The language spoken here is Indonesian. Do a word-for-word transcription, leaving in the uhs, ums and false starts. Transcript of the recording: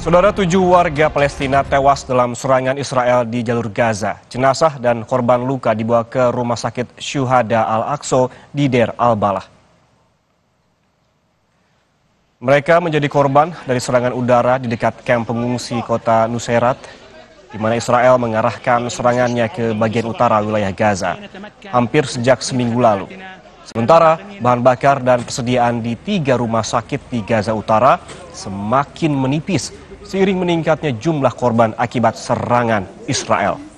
Saudara, tujuh warga Palestina tewas dalam serangan Israel di jalur Gaza. Jenazah dan korban luka dibawa ke rumah sakit Syuhada Al-Aqso di Der Al-Balah. Mereka menjadi korban dari serangan udara di dekat kamp pengungsi kota Nuserat, di mana Israel mengarahkan serangannya ke bagian utara wilayah Gaza hampir sejak seminggu lalu. Sementara, bahan bakar dan persediaan di tiga rumah sakit di Gaza Utara semakin menipis seiring meningkatnya jumlah korban akibat serangan Israel.